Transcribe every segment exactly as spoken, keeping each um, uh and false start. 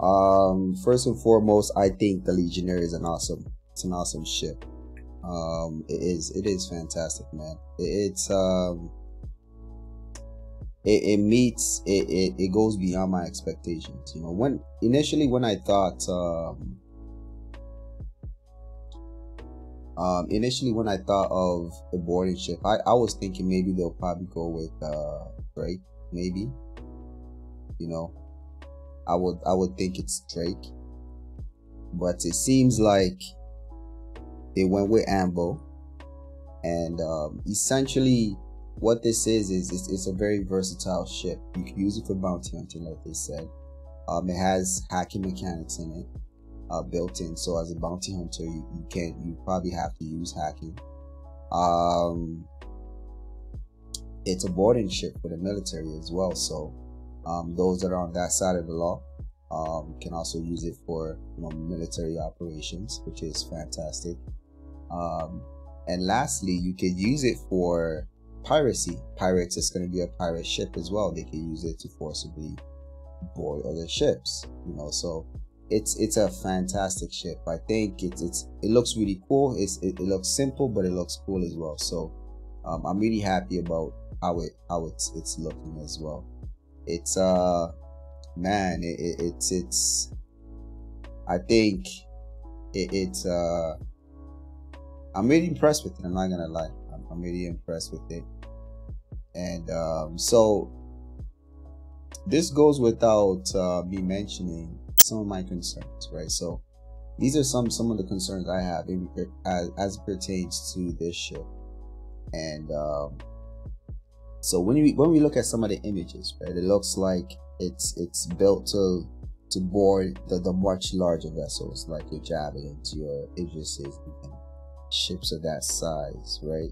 Um, first and foremost, I think the Legionnaire is an awesome, it's an awesome ship. Um, it is, it is fantastic, man. It, it's, um, it, it meets, it, it, it goes beyond my expectations. You know, when initially when I thought, um, um, initially when I thought of a boarding ship, I, I was thinking maybe they'll probably go with, uh, Drake, maybe, you know. I would I would think it's Drake, but it seems like they went with Ambo, and um, essentially what this is is it's, it's a very versatile ship. You can use it for bounty hunting, like they said. Um, it has hacking mechanics in it uh, built in, so as a bounty hunter, you, you can't you probably have to use hacking. Um, it's a boarding ship for the military as well, so. Um, those that are on that side of the law um, can also use it for you know, military operations, which is fantastic. Um, and lastly, you can use it for piracy. Pirates is going to be a pirate ship as well. They can use it to forcibly board other ships. You know, so it's it's a fantastic ship. I think it's it's it looks really cool. It's it, it looks simple, but it looks cool as well. So um, I'm really happy about how it how it's it's looking as well. It's uh man it, it, it's it's I think it, it's uh I'm really impressed with it. I'm not gonna lie, I'm, I'm really impressed with it. And um so this goes without uh, me mentioning some of my concerns, right? So these are some some of the concerns I have in, as, as it pertains to this ship. And um so when we when we look at some of the images, right, it looks like it's it's built to to board the, the much larger vessels, like your Javelins, your Idrises, and ships of that size, right?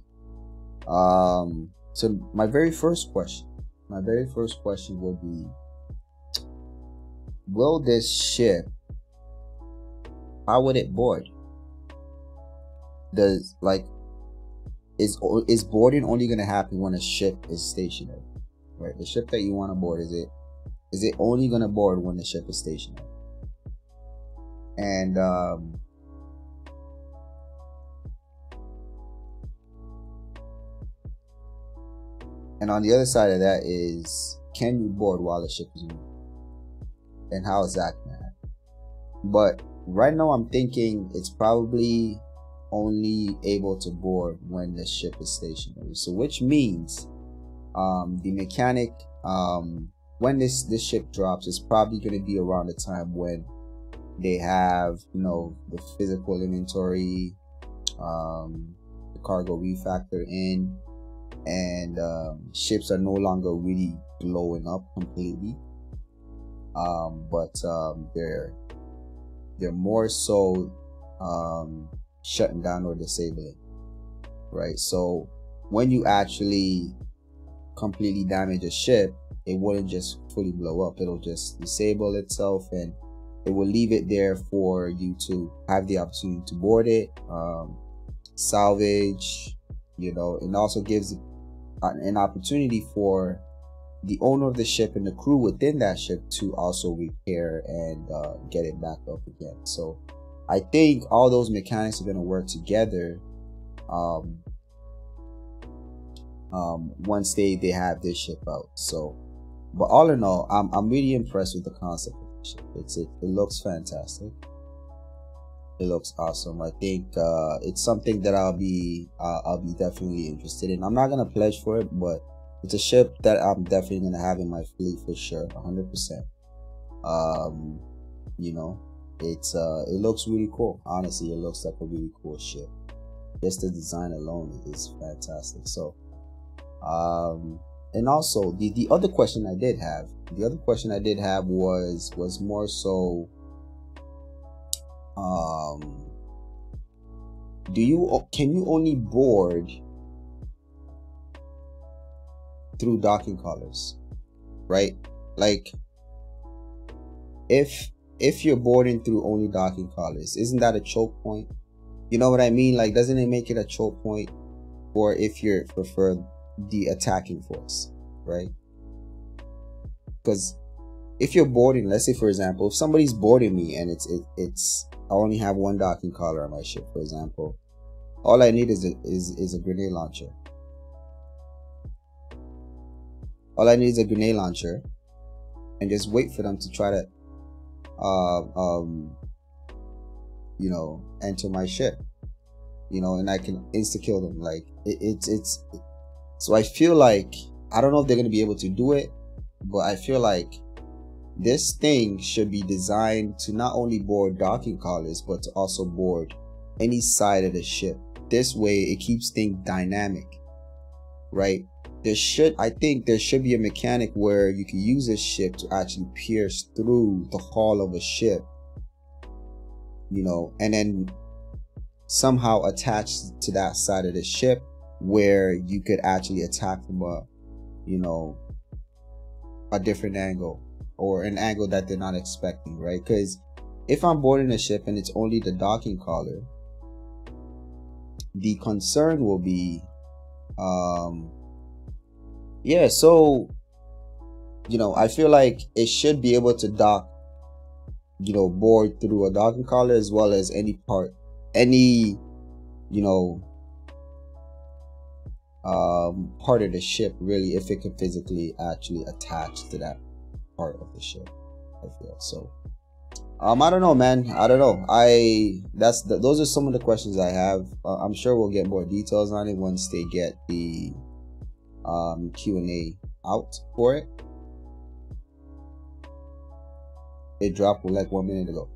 Um, so my very first question, my very first question will be, will this ship, how would it board? Does like Is, is boarding only going to happen when a ship is stationary, right? The ship that you want to board, is it is it only going to board when the ship is stationary? And um, and on the other side of that is, can you board while the ship is moving? And how is that going to happen? But right now I'm thinking it's probably only able to board when the ship is stationary, so which means um the mechanic um when this this ship drops is probably going to be around the time when they have you know the physical inventory, um the cargo refactor in, and um ships are no longer really blowing up completely, um but um they're they're more so um shutting down or disabling, right? So when you actually completely damage a ship, it wouldn't just fully blow up, it'll just disable itself, and it will leave it there for you to have the opportunity to board it, um, salvage, you know, and also gives an opportunity for the owner of the ship and the crew within that ship to also repair and uh, get it back up again. So I think all those mechanics are going to work together um, um, once they, they have this ship out. So, but all in all, I'm, I'm really impressed with the concept of the ship. It's, it, it looks fantastic. It looks awesome. I think uh, it's something that I'll be, uh, I'll be definitely interested in. I'm not going to pledge for it, but it's a ship that I'm definitely going to have in my fleet for sure, one hundred percent. Um, you know. It's uh, it looks really cool. Honestly, it looks like a really cool ship. Just the design alone is fantastic. So, um, and also the the other question I did have, the other question I did have was was more so, um, do you can you only board through docking collars, right? Like, if if you're boarding through only docking collars, isn't that a choke point? You know what I mean? Like, doesn't it make it a choke point for if you're for, for the attacking force, right? Because if you're boarding, let's say for example, if somebody's boarding me and it's it, it's I only have one docking collar on my ship, for example, all I need is a, is, is a grenade launcher. All I need is a grenade launcher, and just wait for them to try to, uh, um, you know, enter my ship, you know, and I can insta kill them. Like it, it's it's. So I feel like, I don't know if they're gonna be able to do it, but I feel like this thing should be designed to not only board docking collars, but to also board any side of the ship. This way it keeps things dynamic, right? There should, I think there should be a mechanic where you can use this ship to actually pierce through the hull of a ship, you know, and then somehow attach to that side of the ship where you could actually attack from a, you know, a different angle, or an angle that they're not expecting, right? Because if I'm boarding a ship and it's only the docking collar, the concern will be, um, yeah, so, you know, I feel like it should be able to dock, you know, board through a docking collar, as well as any part, any, you know, um, part of the ship, really, if it could physically actually attach to that part of the ship, I feel. So um I don't know, man, I don't know. I that's the, those are some of the questions I have. uh, I'm sure we'll get more details on it once they get the um Q and A out for it. It dropped like one minute ago.